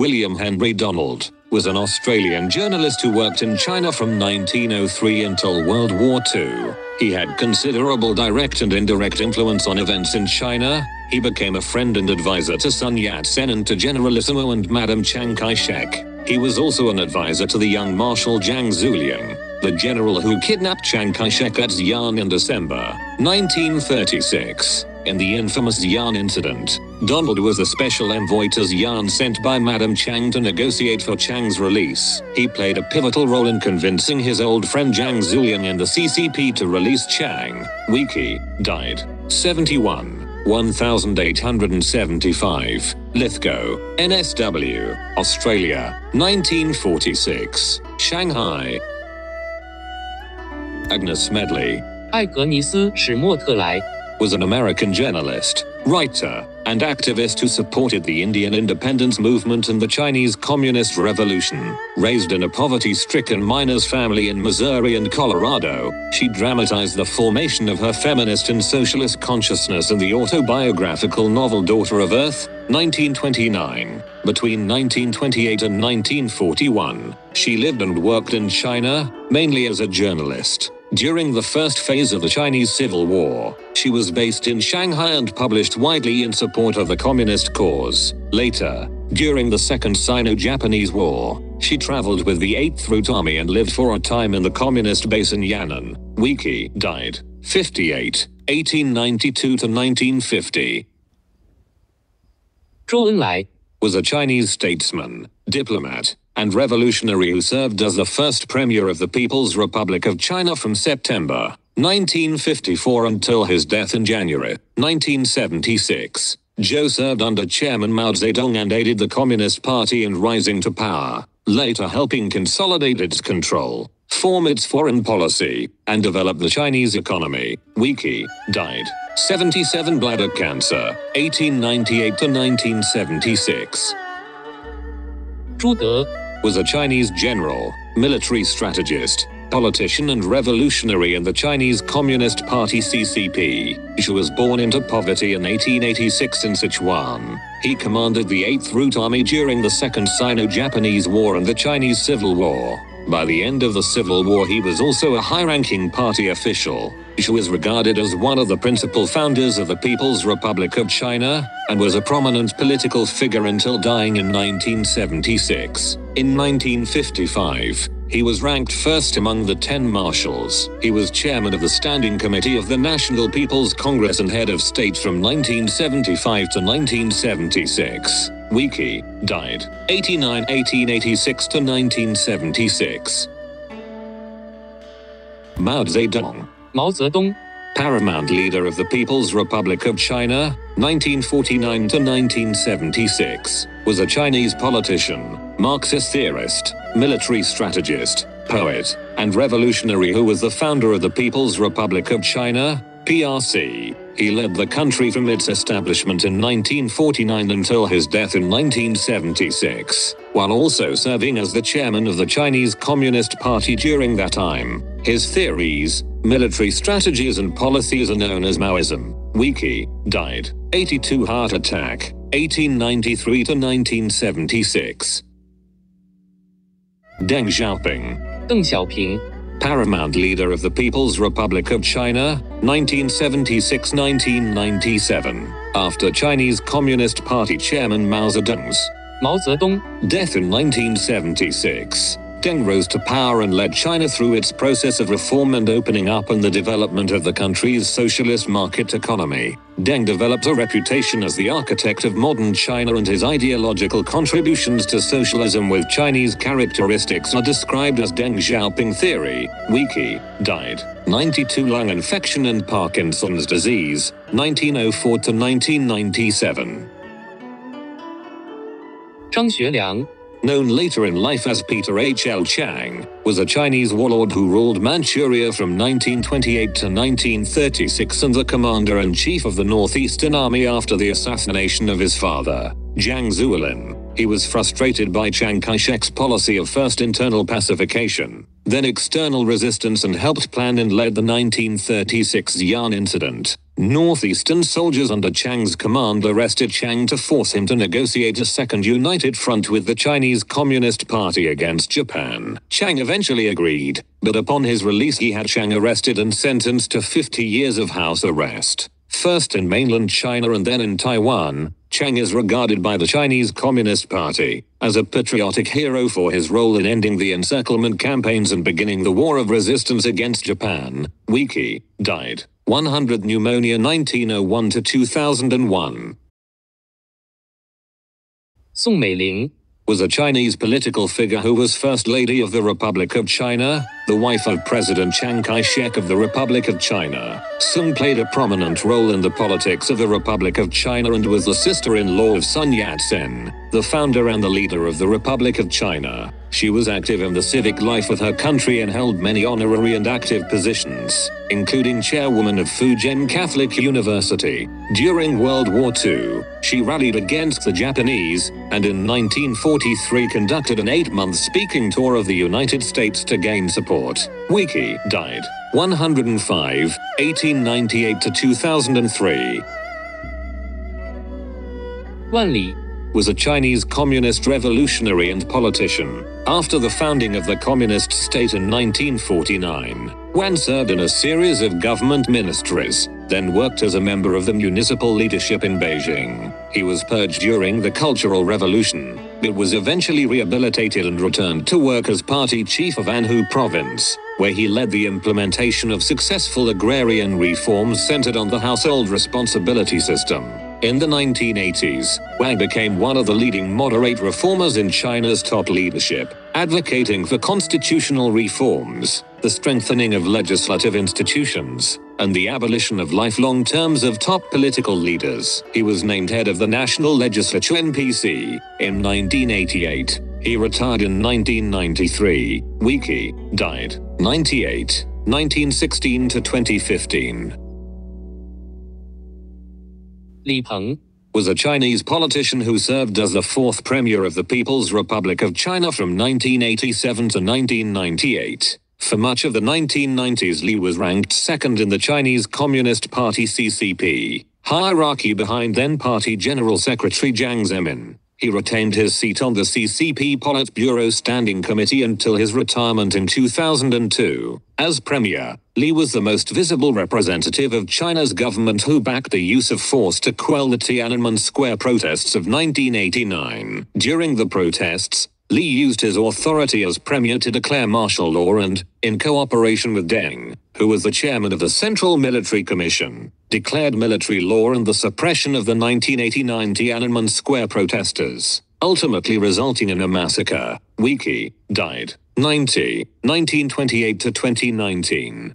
William Henry Donald, was an Australian journalist who worked in China from 1903 until World War II. He had considerable direct and indirect influence on events in China. He became a friend and advisor to Sun Yat-sen and to Generalissimo and Madame Chiang Kai-shek. He was also an advisor to the young Marshal Zhang Zuolin, the general who kidnapped Chiang Kai-shek at Xi'an in December 1936. In the infamous Xi'an Incident, Donald was a special envoy to Xi'an sent by Madame Chiang to negotiate for Chiang's release. He played a pivotal role in convincing his old friend Zhang Zuolin and the CCP to release Chiang. Wiki, died, 71, 1875, Lithgow, NSW, Australia, 1946, Shanghai. Agnes Smedley 艾格尼斯·史莫特莱 was an American journalist, writer, and activist who supported the Indian independence movement and the Chinese Communist Revolution. Raised in a poverty-stricken miner's family in Missouri and Colorado, she dramatized the formation of her feminist and socialist consciousness in the autobiographical novel Daughter of Earth, 1929. Between 1928 and 1941, she lived and worked in China, mainly as a journalist. During the first phase of the Chinese Civil War, she was based in Shanghai and published widely in support of the communist cause. Later, during the Second Sino-Japanese War, she traveled with the 8th Route Army and lived for a time in the communist base in Yan'an. Wiki, died, 58, 1892 to 1950. Zhou Enlai was a Chinese statesman, diplomat, and revolutionary who served as the first premier of the People's Republic of China from September 1954 until his death in January 1976. Zhou served under Chairman Mao Zedong and aided the Communist Party in rising to power, later helping consolidate its control, form its foreign policy, and develop the Chinese economy. Wiki, died, 77, bladder cancer, 1898 to 1976. Zhu De was a Chinese general, military strategist, politician and revolutionary in the Chinese Communist Party CCP. She was born into poverty in 1886 in Sichuan. He commanded the 8th Route Army during the Second Sino-Japanese War and the Chinese Civil War. By the end of the Civil War, he was also a high-ranking party official. She was regarded as one of the principal founders of the People's Republic of China, and was a prominent political figure until dying in 1976. In 1955, he was ranked first among the 10 marshals. He was chairman of the Standing Committee of the National People's Congress and head of state from 1975 to 1976. Wiki, died, 89, 1886 to 1976. Mao Zedong. Mao Zedong, paramount leader of the People's Republic of China, 1949 to 1976, was a Chinese politician, Marxist theorist, military strategist, poet, and revolutionary who was the founder of the People's Republic of China, PRC. He led the country from its establishment in 1949 until his death in 1976, while also serving as the chairman of the Chinese Communist Party during that time. His theories, military strategies and policies are known as Maoism. Wiki, died, 82, heart attack, 1893 to 1976. Deng Xiaoping. Deng Xiaoping, paramount leader of the People's Republic of China, 1976-1997, after Chinese Communist Party chairman Mao Zedong's death in 1976. Deng rose to power and led China through its process of reform and opening up and the development of the country's socialist market economy. Deng developed a reputation as the architect of modern China, and his ideological contributions to socialism with Chinese characteristics are described as Deng Xiaoping theory. Wiki, died, 92, lung infection and Parkinson's disease, 1904 to 1997. Zhang Xueliang, known later in life as Peter H.L. Chang, was a Chinese warlord who ruled Manchuria from 1928 to 1936 and the commander-in-chief of the Northeastern Army after the assassination of his father, Zhang Zuolin. He was frustrated by Chiang Kai-shek's policy of first internal pacification, then external resistance, and helped plan and led the 1936 Xi'an Incident. Northeastern soldiers under Chang's command arrested Chiang to force him to negotiate a second united front with the Chinese Communist Party against Japan. Chiang eventually agreed, but upon his release he had Chiang arrested and sentenced to 50 years of house arrest. First in mainland China and then in Taiwan, Chiang is regarded by the Chinese Communist Party as a patriotic hero for his role in ending the encirclement campaigns and beginning the war of resistance against Japan. Wiki, died. 100 pneumonia 1901–2001. Soong Mei-ling was a Chinese political figure who was First Lady of the Republic of China, the wife of President Chiang Kai-shek of the Republic of China. Soong played a prominent role in the politics of the Republic of China and was the sister-in-law of Sun Yat-sen, the founder and the leader of the Republic of China. She was active in the civic life of her country and held many honorary and active positions, including chairwoman of Fujian Catholic University. During World War II, she rallied against the Japanese, and in 1943 conducted an 8-month speaking tour of the United States to gain support. Wiki, died. 105, 1898–2003. Wan Li was a Chinese communist revolutionary and politician. After the founding of the communist state in 1949, Wan served in a series of government ministries, then worked as a member of the municipal leadership in Beijing. He was purged during the Cultural Revolution, but was eventually rehabilitated and returned to work as party chief of Anhui province, where he led the implementation of successful agrarian reforms centered on the household responsibility system. In the 1980s, Wang became one of the leading moderate reformers in China's top leadership, advocating for constitutional reforms, the strengthening of legislative institutions, and the abolition of lifelong terms of top political leaders. He was named head of the National Legislature (NPC) in 1988. He retired in 1993. Wiki, died. 98, 1916–2015. Li Peng was a Chinese politician who served as the 4th Premier of the People's Republic of China from 1987 to 1998. For much of the 1990s, Li was ranked second in the Chinese Communist Party (CCP) hierarchy behind then-party General Secretary Jiang Zemin. He retained his seat on the CCP Politburo Standing Committee until his retirement in 2002. As Premier, Li was the most visible representative of China's government who backed the use of force to quell the Tiananmen Square protests of 1989. During the protests, Li used his authority as Premier to declare martial law and, in cooperation with Deng, who was the chairman of the Central Military Commission, declared military law and the suppression of the 1989 Tiananmen Square protesters, ultimately resulting in a massacre. Wiki, died. 90, 1928–2019.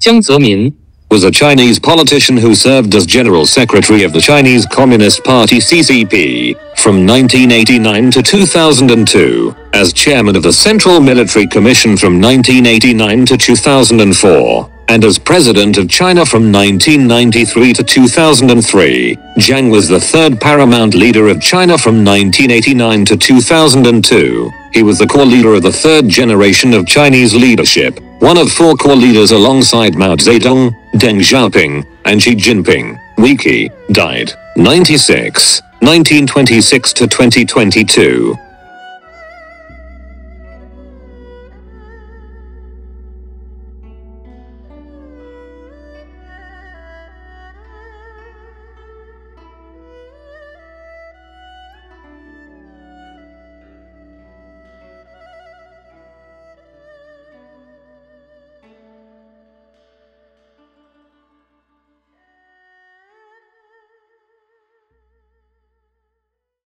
Jiang Zemin was a Chinese politician who served as General Secretary of the Chinese Communist Party (CCP) from 1989 to 2002, as Chairman of the Central Military Commission from 1989 to 2004, and as President of China from 1993 to 2003. Jiang was the third paramount leader of China from 1989 to 2002. He was the core leader of the third generation of Chinese leadership, one of four core leaders alongside Mao Zedong, Deng Xiaoping, and Xi Jinping. Wiki, died. 96, 1926–2022.